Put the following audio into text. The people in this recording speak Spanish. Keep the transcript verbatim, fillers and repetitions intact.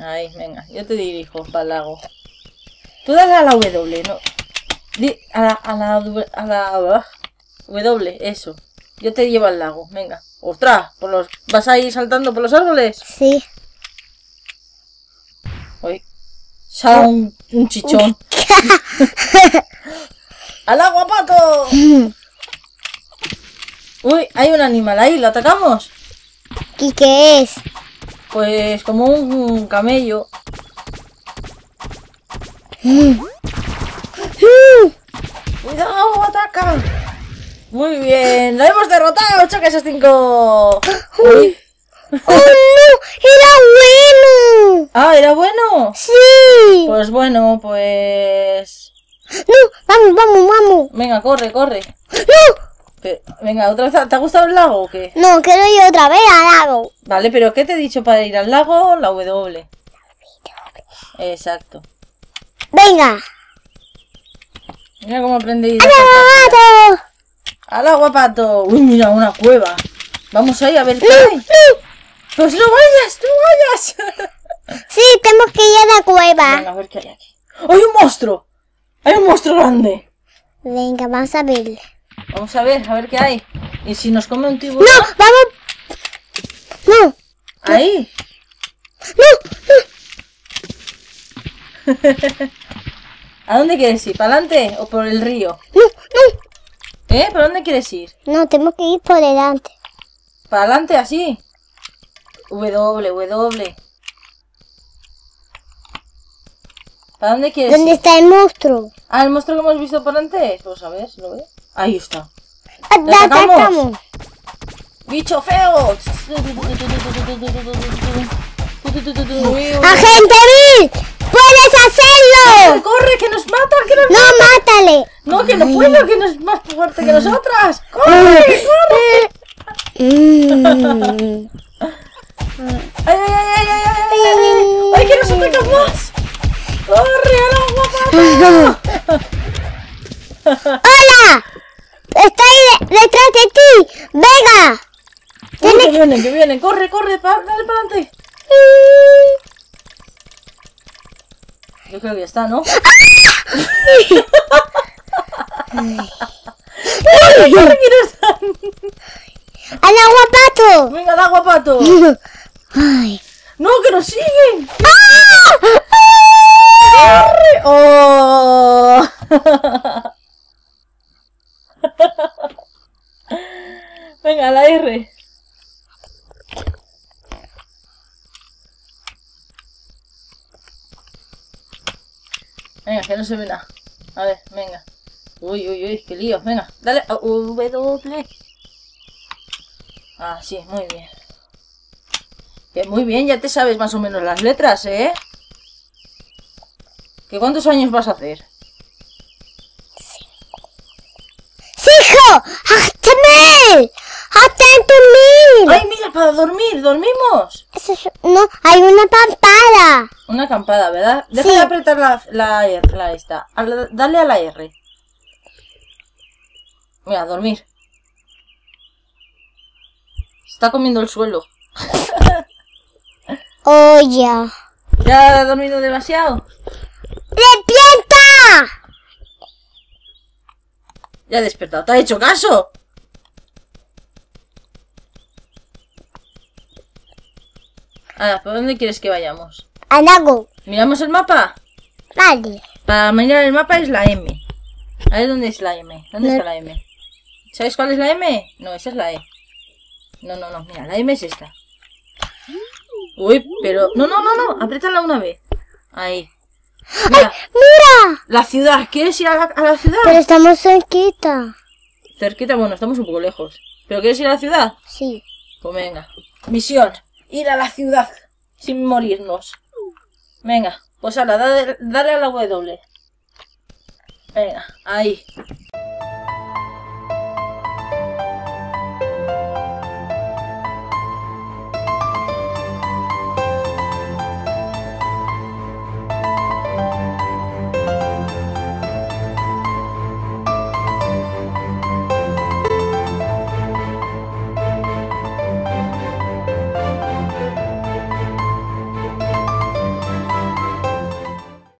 Ahí, venga, yo te dirijo para el lago. Tú dale a la W, ¿no? A la, a la, a la W, eso. Yo te llevo al lago, venga. ¡Ostras! Por los... ¿Vas a ir saltando por los árboles? Sí. Uy. Sale un, un chichón. ¡Al agua, pato! Uy, hay un animal ahí, ¿lo atacamos? ¿Y qué es? Pues como un, un camello. ¡Cuidado, ataca! Muy bien, lo hemos derrotado, ocho a cinco. ¡Uy! ¡Oh, no! ¡Era bueno! ¡Ah, era bueno! ¡Sí! Pues bueno, pues... ¡No! ¡Vamos, vamos, vamos! Venga, corre, corre. ¡No! Pero, venga, ¿otra vez? ¿Te ha gustado el lago o qué? No, quiero ir otra vez al lago. Vale, pero ¿qué te he dicho para ir al lago? La W. La W. Exacto. ¡Venga! Mira cómo aprendí. ¡Al agua, pato! ¡Al agua, pato! ¡Uy, mira, una cueva! Vamos ahí a ver qué hay. No, no. ¡Pues no vayas! ¡No vayas! Sí, tenemos que ir a la cueva. Venga, a ver qué hay aquí. ¡Hay un monstruo! ¡Hay un monstruo grande! Venga, vamos a ver. Vamos a ver, a ver qué hay. ¿Y si nos come un tiburón? ¡No! ¡Vamos! ¡No! ¡Ahí! ¡No! ¡No! ¿A dónde quieres ir? ¿Para adelante o por el río? ¡No! ¡No! ¿Eh? ¿Para dónde quieres ir? No, tenemos que ir por delante. ¿Para adelante así? W, W. ¿Para dónde quieres ¿Dónde ir? Está el monstruo? Ah, el monstruo que hemos visto por antes. Pues a ver, lo veo. Ahí está. ¡Lo atacamos! ¡Bicho feo! ¡Agente Bill! ¡Puedes hacerlo! ¡Corre, corre, que nos mata! ¡Que nos no, mata! Mátale! ¡No, que no puedo! ¡Que no es más fuerte que nosotras! ¡Corre, corre! ¡Ay, ay, ay, ay, ay! ¡Ay, que nos atacas más! ¡Corre, al agua, pato! ¡Hola! ¡Estoy de detrás de ti! ¡Venga! Uy, que vienen, que vienen. ¡Corre, corre! Pa ¡Dale para adelante! Yo creo que ya está, ¿no? ¡Corre, corre, que no están! ¡Al agua, pato! ¡Venga, al agua, pato! Ay. ¡No, que nos siguen! ¡Ah! ¡Corre! ¡Oh! Venga, la R. Venga, que no se ve nada. A ver, venga. Uy, uy, uy, qué lío. Venga, dale a W. Ah, sí, muy bien. Que muy bien, ya te sabes más o menos las letras, ¿eh? ¿Qué cuántos años vas a hacer? ¡Hijo! ¡Hasta mil! ¡Hasta mil! ¡Ay, mira, para dormir! ¿Dormimos? Eso es, no, hay una acampada. Una acampada, ¿verdad? Deja de sí. apretar la, la, la, la esta. A la, dale a la R. Mira, dormir. Está comiendo el suelo. Oh, ya. ¿Ya ha dormido demasiado? ¡Despierta! Ya he despertado. ¿Te has hecho caso? Ahora, ¿por dónde quieres que vayamos? Al lago. ¿Miramos el mapa? Vale. Para mirar el mapa es la M. A ver, ¿dónde es la M? ¿Dónde no. está la M? ¿Sabes cuál es la M? No, esa es la E. No, no, no. Mira, la M es esta. Uy, pero... No, no, no, no. Apriétala una vez. Ahí. Mira. ¡Ay, mira! La ciudad, ¿quieres ir a la, a la ciudad? Pero estamos cerquita. Cerquita, bueno, estamos un poco lejos. ¿Pero quieres ir a la ciudad? Sí. Pues venga. Misión, ir a la ciudad sin morirnos. Venga, pues ahora, dale, dale a la W. Venga, ahí.